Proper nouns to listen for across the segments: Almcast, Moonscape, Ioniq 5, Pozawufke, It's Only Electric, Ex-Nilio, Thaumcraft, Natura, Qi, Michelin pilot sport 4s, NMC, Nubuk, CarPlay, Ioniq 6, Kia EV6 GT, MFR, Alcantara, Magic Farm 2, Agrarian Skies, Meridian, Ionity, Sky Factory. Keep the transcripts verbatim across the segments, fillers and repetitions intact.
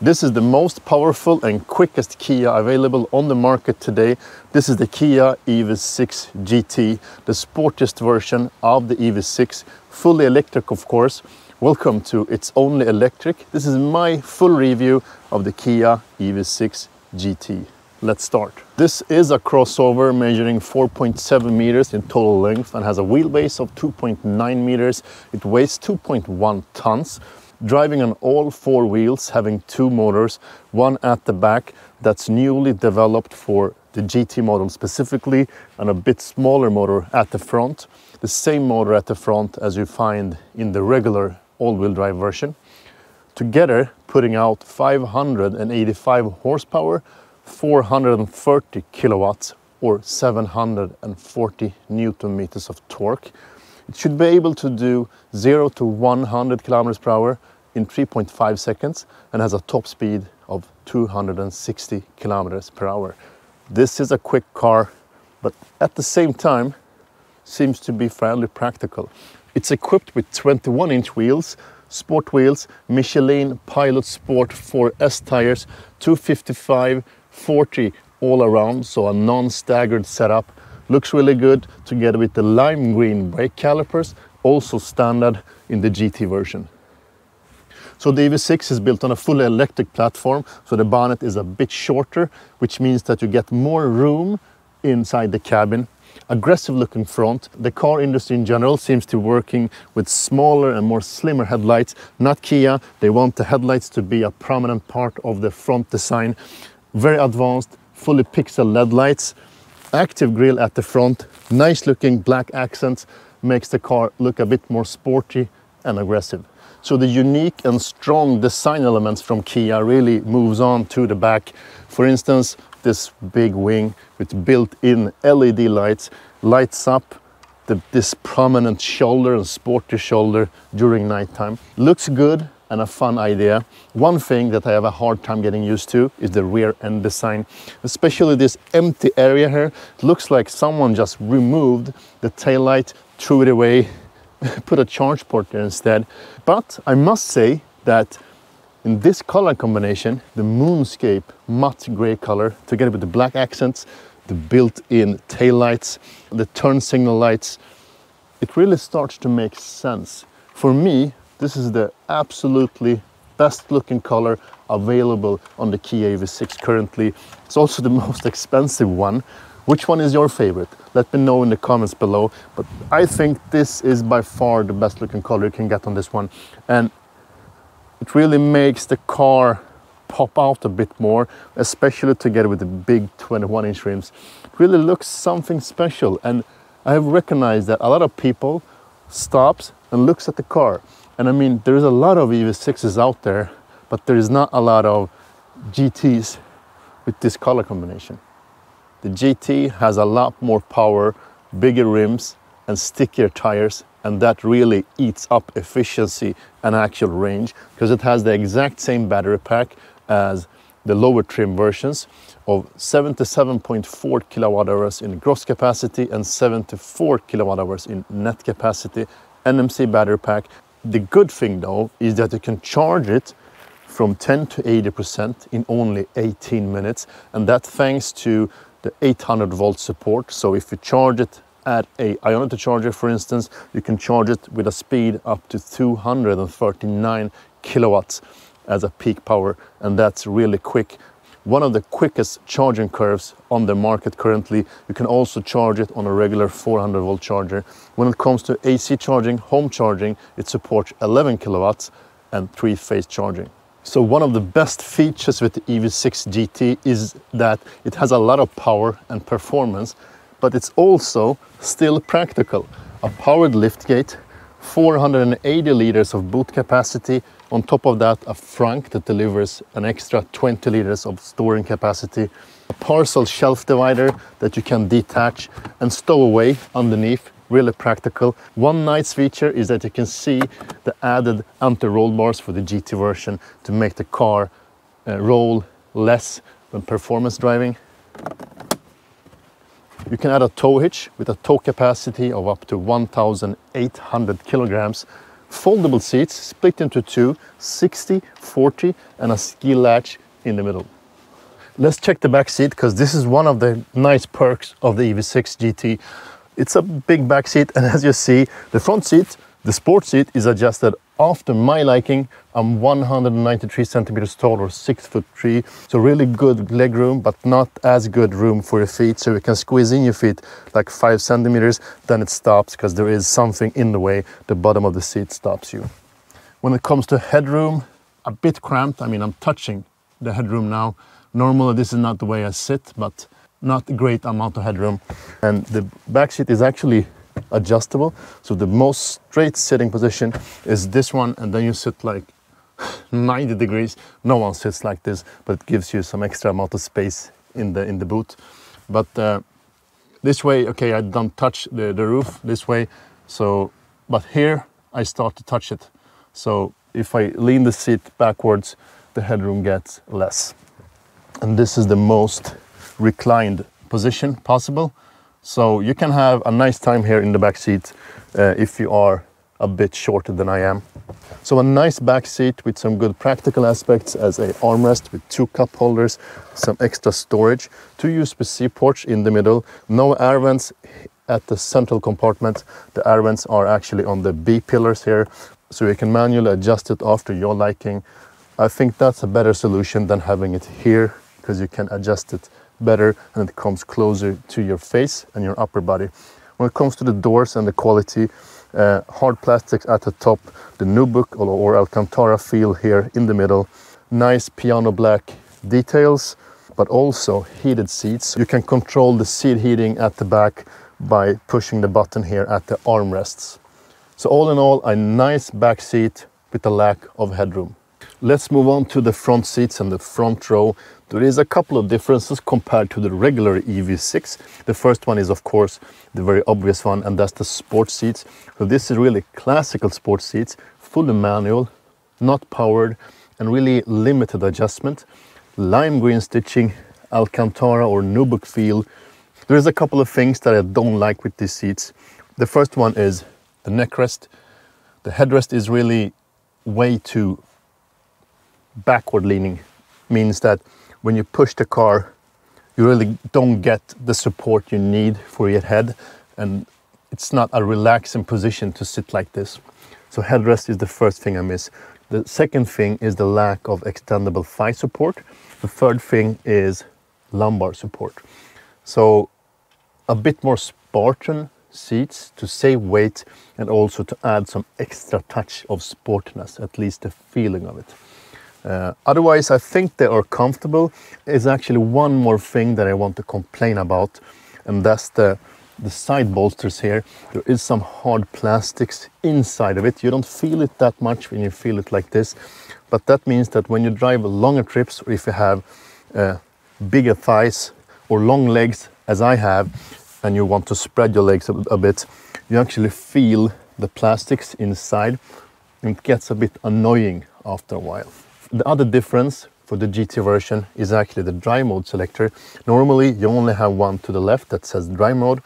This is the most powerful and quickest Kia available on the market today. This is the Kia E V six G T, the sportiest version of the E V six, fully electric of course. Welcome to It's Only Electric. This is my full review of the Kia E V six G T. Let's start. This is a crossover measuring four point seven meters in total length and has a wheelbase of two point nine meters. It weighs two point one tons. Driving on all four wheels, having two motors, one at the back that's newly developed for the G T model specifically, and a bit smaller motor at the front, the same motor at the front as you find in the regular all-wheel drive version, together putting out five hundred eighty-five horsepower, four hundred thirty kilowatts, or seven hundred forty newton meters of torque. It should be able to do zero to one hundred kilometers per hour in three point five seconds and has a top speed of two hundred sixty kilometers per hour. This is a quick car, but at the same time seems to be fairly practical. It's equipped with twenty-one inch wheels, sport wheels, Michelin Pilot Sport four S tires, two fifty-five forty all around, so a non-staggered setup. Looks really good together with the lime green brake calipers, also standard in the G T version. So the E V six is built on a fully electric platform, so the bonnet is a bit shorter, which means that you get more room inside the cabin. Aggressive looking front. The car industry in general seems to be working with smaller and more slimmer headlights. Not Kia, they want the headlights to be a prominent part of the front design. Very advanced, fully pixel L E D lights. Active grille at the front, nice looking black accents, makes the car look a bit more sporty and aggressive. So the unique and strong design elements from Kia really moves on to the back. For instance, this big wing with built-in L E D lights lights up the, this prominent shoulder and sporty shoulder during nighttime. Looks good and a fun idea. One thing that I have a hard time getting used to is the rear end design, especially this empty area here. It looks like someone just removed the taillight, threw it away, put a charge port there instead. But I must say that in this color combination, the Moonscape matte gray color, together with the black accents, the built-in taillights, the turn signal lights, it really starts to make sense. For me, this is the absolutely best looking color available on the Kia E V six currently. It's also the most expensive one. Which one is your favorite? Let me know in the comments below. But I think this is by far the best looking color you can get on this one. And it really makes the car pop out a bit more, especially together with the big twenty-one inch rims. It really looks something special. And I have recognized that a lot of people stops and looks at the car. And I mean, there is a lot of E V sixes out there, but there is not a lot of G Ts with this color combination. The G T has a lot more power, bigger rims and stickier tires, and that really eats up efficiency and actual range because it has the exact same battery pack as the lower trim versions of seventy-seven point four kilowatt hours in gross capacity and seventy-four kilowatt hours in net capacity, N M C battery pack. The good thing though is that you can charge it from ten to eighty percent in only eighteen minutes, and that's thanks to the eight hundred volt support. So if you charge it at a Ionity charger, for instance, you can charge it with a speed up to two hundred thirty-nine kilowatts as a peak power, and that's really quick. One of the quickest charging curves on the market currently. You can also charge it on a regular four hundred volt charger. When it comes to A C charging, home charging, it supports eleven kilowatts and three-phase charging. So one of the best features with the E V six G T is that it has a lot of power and performance, but it's also still practical. A powered liftgate, four hundred eighty liters of boot capacity, on top of that a frunk that delivers an extra twenty liters of storing capacity, a parcel shelf divider that you can detach and stow away underneath, really practical. One nice feature is that you can see the added anti-roll bars for the G T version to make the car uh, roll less when performance driving. You can add a tow hitch with a tow capacity of up to one thousand eight hundred kilograms, foldable seats split into two, sixty, forty, and a ski latch in the middle. Let's check the back seat, because this is one of the nice perks of the E V six G T. It's a big back seat, and as you see, the front seat, the sport seat, is adjusted after my liking. I'm one hundred ninety-three centimeters tall, or six foot three, so really good leg room, but not as good room for your feet, so you can squeeze in your feet like five centimeters, then it stops because there is something in the way. The bottom of the seat stops you. When it comes to headroom, a bit cramped. I mean, I'm touching the headroom now. Normally this is not the way I sit, but not a great amount of headroom. And the back seat is actually adjustable, so the most straight sitting position is this one, and then you sit like ninety degrees. No one sits like this, but it gives you some extra amount of space in the in the boot. But uh, this way, okay, I don't touch the, the roof this way, so but here I start to touch it. So if I lean the seat backwards, the headroom gets less, and this is the most reclined position possible. So you can have a nice time here in the back seat uh, if you are a bit shorter than I am. So a nice back seat with some good practical aspects as a armrest with two cup holders, some extra storage, two U S B C ports in the middle, no air vents at the central compartment. The air vents are actually on the B pillars here, so you can manually adjust it after your liking. I think that's a better solution than having it here, because you can adjust it better and it comes closer to your face and your upper body. When it comes to the doors and the quality, uh, hard plastics at the top, the Nubuk or Alcantara feel here in the middle, nice piano black details, but also heated seats. You can control the seat heating at the back by pushing the button here at the armrests. So all in all, a nice back seat with a lack of headroom. Let's move on to the front seats and the front row. There is a couple of differences compared to the regular E V six. The first one is, of course, the very obvious one, and that's the sport seats. So this is really classical sport seats, fully manual, not powered, and really limited adjustment. Lime green stitching, Alcantara or Nubuk feel. There is a couple of things that I don't like with these seats. The first one is the neckrest. The headrest is really way too backward leaning, means that when you push the car, you really don't get the support you need for your head, and it's not a relaxing position to sit like this. So headrest is the first thing I miss. The second thing is the lack of extendable thigh support. The third thing is lumbar support. So a bit more Spartan seats to save weight and also to add some extra touch of sportiness, at least the feeling of it. Uh, otherwise, I think they are comfortable. There's actually one more thing that I want to complain about, and that's the, the side bolsters here. There is some hard plastics inside of it. You don't feel it that much when you feel it like this, but that means that when you drive longer trips, or if you have uh, bigger thighs or long legs, as I have, and you want to spread your legs a, a bit, you actually feel the plastics inside, and it gets a bit annoying after a while. The other difference for the G T version is actually the drive mode selector. Normally you only have one to the left that says drive mode.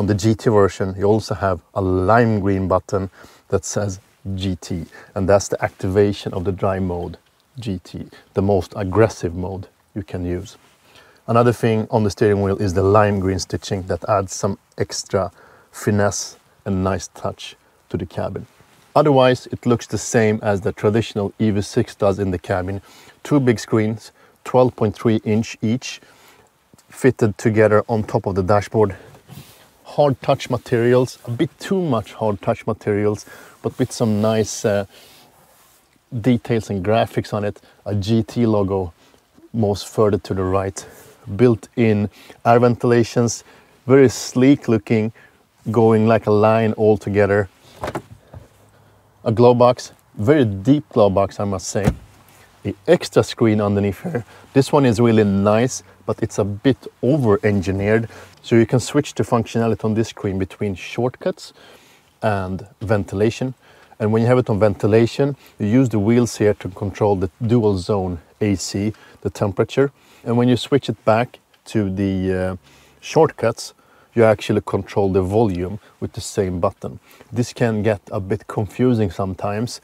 On the G T version you also have a lime green button that says G T, and that's the activation of the drive mode G T, the most aggressive mode you can use. Another thing on the steering wheel is the lime green stitching that adds some extra finesse and nice touch to the cabin. Otherwise, it looks the same as the traditional E V six does in the cabin. Two big screens, twelve point three inch each, fitted together on top of the dashboard. Hard touch materials, a bit too much hard touch materials, but with some nice uh, details and graphics on it. A G T logo most further to the right. Built-in air ventilations, very sleek looking, going like a line all together. A glow box, very deep glow box, I must say. The extra screen underneath here, this one is really nice, but it's a bit over-engineered. So you can switch the functionality on this screen between shortcuts and ventilation. And when you have it on ventilation, you use the wheels here to control the dual zone A C, the temperature. And when you switch it back to the uh, shortcuts, you actually control the volume with the same button. This can get a bit confusing sometimes,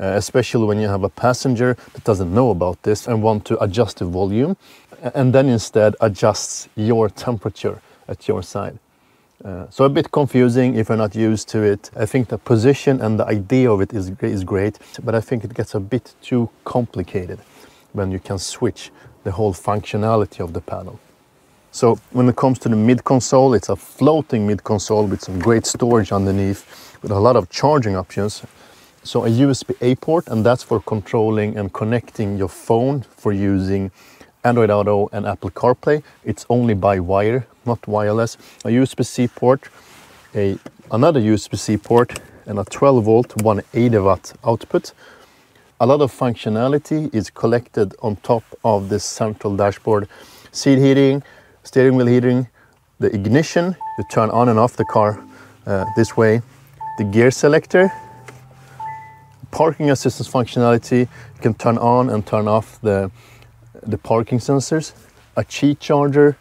uh, especially when you have a passenger that doesn't know about this and want to adjust the volume and then instead adjusts your temperature at your side. Uh, so a bit confusing if you're not used to it. I think the position and the idea of it is, is great, but I think it gets a bit too complicated when you can switch the whole functionality of the panel. So when it comes to the mid-console, it's a floating mid-console with some great storage underneath, with a lot of charging options. So a U S B A port, and that's for controlling and connecting your phone for using Android Auto and Apple CarPlay. It's only by wire, not wireless. A U S B C port, a, another U S B C port, and a twelve volt, one hundred eighty watt output. A lot of functionality is collected on top of this central dashboard. Seat heating, steering wheel heating, the ignition, you turn on and off the car uh, this way, the gear selector, parking assistance functionality, you can turn on and turn off the the parking sensors, a Qi charger,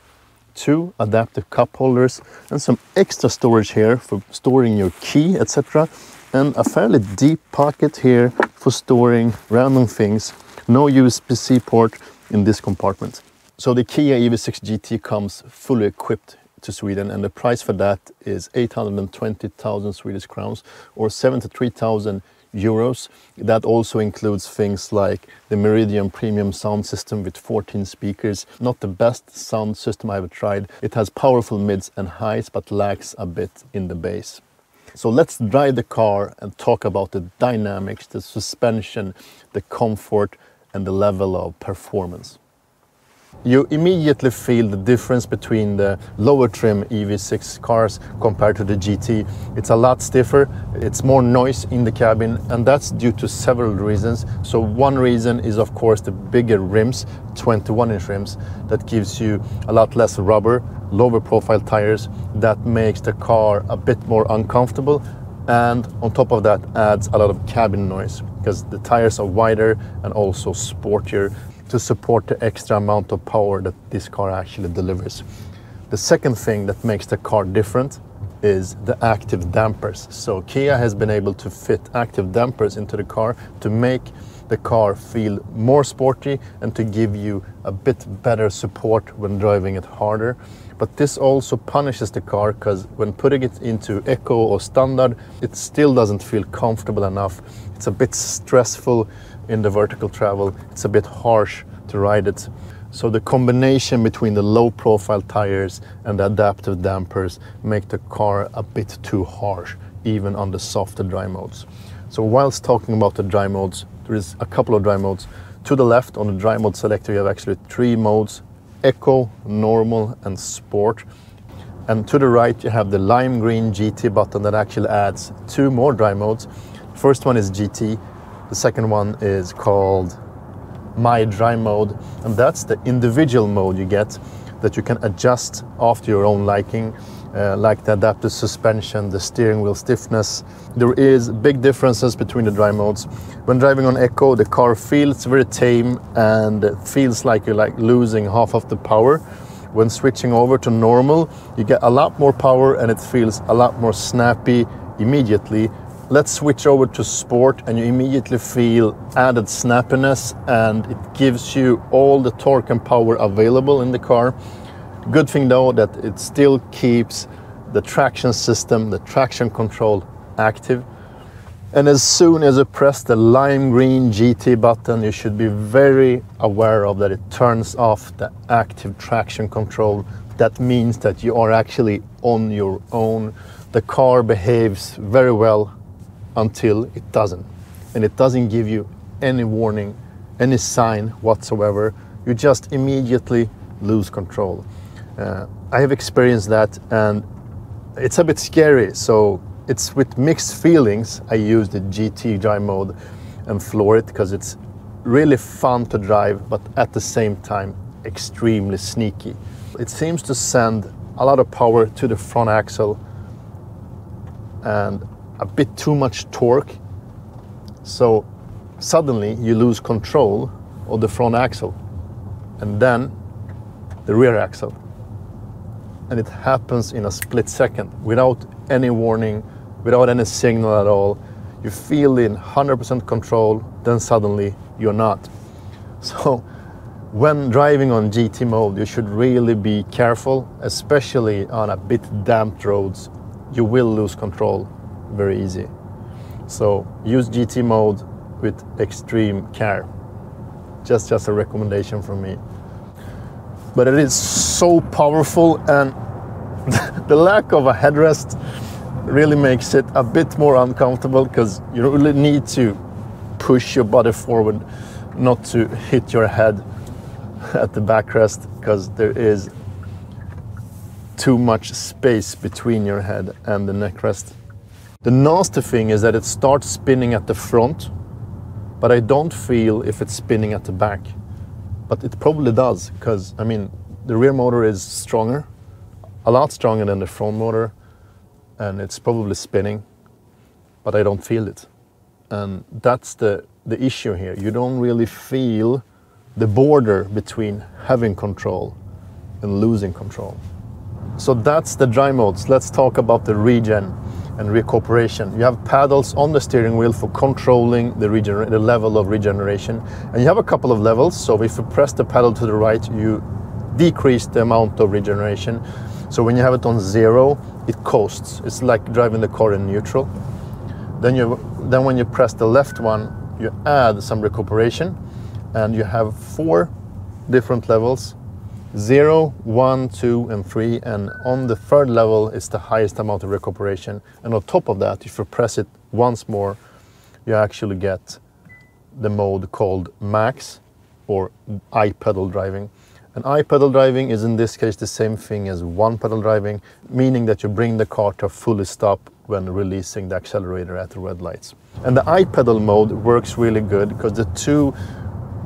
two adaptive cup holders, and some extra storage here for storing your key, et cetera. And a fairly deep pocket here for storing random things. No U S B C port in this compartment. So the Kia E V six G T comes fully equipped to Sweden, and the price for that is eight hundred twenty thousand Swedish crowns, or seventy-three thousand euros. That also includes things like the Meridian premium sound system with fourteen speakers. Not the best sound system I ever tried. It has powerful mids and highs, but lacks a bit in the bass. So let's drive the car and talk about the dynamics, the suspension, the comfort, and the level of performance. You immediately feel the difference between the lower trim E V six cars compared to the G T. It's a lot stiffer, it's more noise in the cabin, and that's due to several reasons. So one reason is of course the bigger rims, twenty-one inch rims, that gives you a lot less rubber, lower profile tires, that makes the car a bit more uncomfortable, and on top of that adds a lot of cabin noise because the tires are wider and also sportier, to support the extra amount of power that this car actually delivers. The second thing that makes the car different is the active dampers. So Kia has been able to fit active dampers into the car to make the car feel more sporty and to give you a bit better support when driving it harder. But this also punishes the car because when putting it into Eco or Standard, it still doesn't feel comfortable enough. It's a bit stressful in the vertical travel. It's a bit harsh to ride it. So the combination between the low profile tires and the adaptive dampers make the car a bit too harsh, even on the softer drive modes. So whilst talking about the drive modes, there is a couple of drive modes. To the left on the drive mode selector, you have actually three modes: Eco, Normal, and Sport. And to the right, you have the lime green G T button that actually adds two more drive modes. First one is G T. The second one is called My Drive Mode, and that's the individual mode you get that you can adjust after your own liking, uh, like the adaptive suspension, the steering wheel stiffness. There is big differences between the drive modes. When driving on Eco, the car feels very tame and feels like you're like losing half of the power. When switching over to Normal, you get a lot more power and it feels a lot more snappy immediately. Let's switch over to Sport and you immediately feel added snappiness, and it gives you all the torque and power available in the car. Good thing though that it still keeps the traction system, the traction control active. And as soon as you press the lime green G T button, you should be very aware of that it turns off the active traction control. That means that you are actually on your own. The car behaves very well until it doesn't, and it doesn't give you any warning, any sign whatsoever. You just immediately lose control. Uh, I have experienced that and it's a bit scary, so it's with mixed feelings I use the G T drive mode and floor it because it's really fun to drive, but at the same time extremely sneaky. It seems to send a lot of power to the front axle and a bit too much torque, so suddenly you lose control of the front axle and then the rear axle. and it happens in a split second without any warning, without any signal at all. You feel in one hundred percent control, then suddenly you're not. So when driving on G T mode, you should really be careful, especially on a bit damped roads. You will lose control very easy. So use G T mode with extreme care. Just, just a recommendation from me. But it is so powerful, and the lack of a headrest really makes it a bit more uncomfortable, because you really need to push your body forward not to hit your head at the backrest, because there is too much space between your head and the neckrest. The nasty thing is that it starts spinning at the front, but I don't feel if it's spinning at the back. But it probably does, because, I mean, the rear motor is stronger, a lot stronger than the front motor, and it's probably spinning, but I don't feel it. And that's the, the issue here. You don't really feel the border between having control and losing control. So that's the dry modes. Let's talk about the regen and recuperation. You have paddles on the steering wheel for controlling the, the level of regeneration. And you have a couple of levels. So if you press the pedal to the right, you decrease the amount of regeneration. So when you have it on zero, it coasts. It's like driving the car in neutral. Then, you, then when you press the left one, you add some recuperation. And you have four different levels. Zero, one, two, and three, and on the third level is the highest amount of recuperation. And on top of that, if you press it once more, you actually get the mode called max or i-pedal driving. And i-pedal driving is in this case the same thing as one-pedal driving, meaning that you bring the car to a fully stop when releasing the accelerator at the red lights. And the i-pedal mode works really good because the two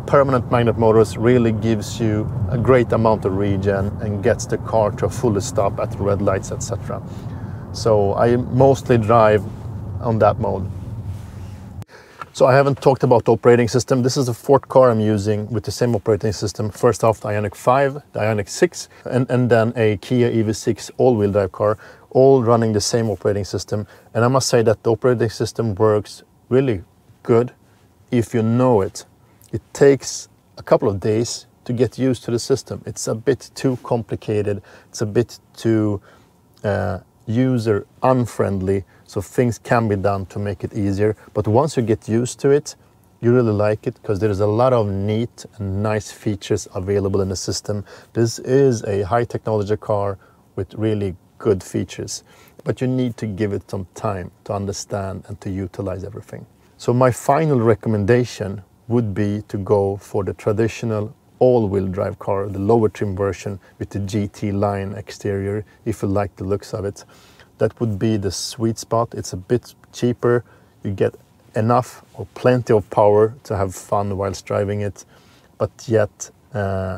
permanent magnet motors really gives you a great amount of regen and gets the car to a full stop at red lights, et cetera. So I mostly drive on that mode. So I haven't talked about the operating system. This is a Ford car I'm using with the same operating system. First off, the Ioniq five, the Ioniq six, and, and then a Kia E V six all-wheel drive car, all running the same operating system. And I must say that the operating system works really good if you know it. It takes a couple of days to get used to the system. It's a bit too complicated. It's a bit too uh, user unfriendly. So things can be done to make it easier. But once you get used to it, you really like it because there is a lot of neat and nice features available in the system. This is a high technology car with really good features, but you need to give it some time to understand and to utilize everything. So my final recommendation would be to go for the traditional all-wheel drive car, the lower trim version with the G T line exterior, if you like the looks of it. That would be the sweet spot. It's a bit cheaper. You get enough or plenty of power to have fun whilst driving it, but yet uh,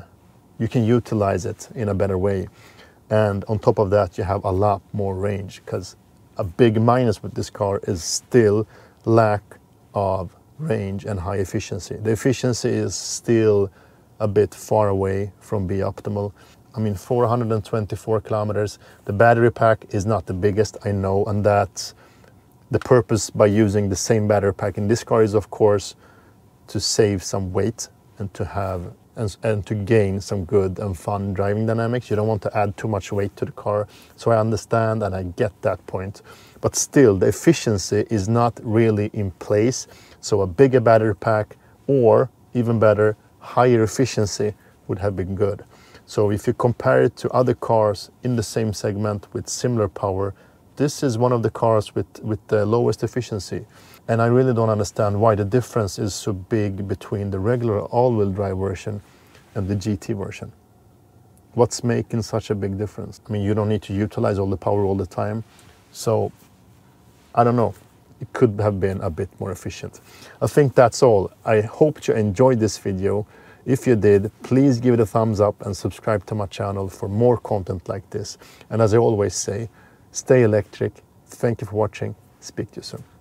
you can utilize it in a better way. And on top of that, you have a lot more range, because a big minus with this car is still lack of range and high efficiency. The efficiency is still a bit far away from being optimal. I mean, four hundred twenty-four kilometers. The battery pack is not the biggest, I know, and that's the purpose by using the same battery pack in this car is, of course, to save some weight and to have and, and to gain some good and fun driving dynamics. You don't want to add too much weight to the car, so I understand and I get that point. But still, the efficiency is not really in place. So a bigger battery pack, or even better, higher efficiency would have been good. So if you compare it to other cars in the same segment with similar power, this is one of the cars with, with the lowest efficiency. And I really don't understand why the difference is so big between the regular all-wheel drive version and the G T version. What's making such a big difference? I mean, you don't need to utilize all the power all the time. So I don't know. It could have been a bit more efficient. I think that's all. I hope you enjoyed this video. If you did, please give it a thumbs up and subscribe to my channel for more content like this. And as I always say, stay electric. Thank you for watching. Speak to you soon.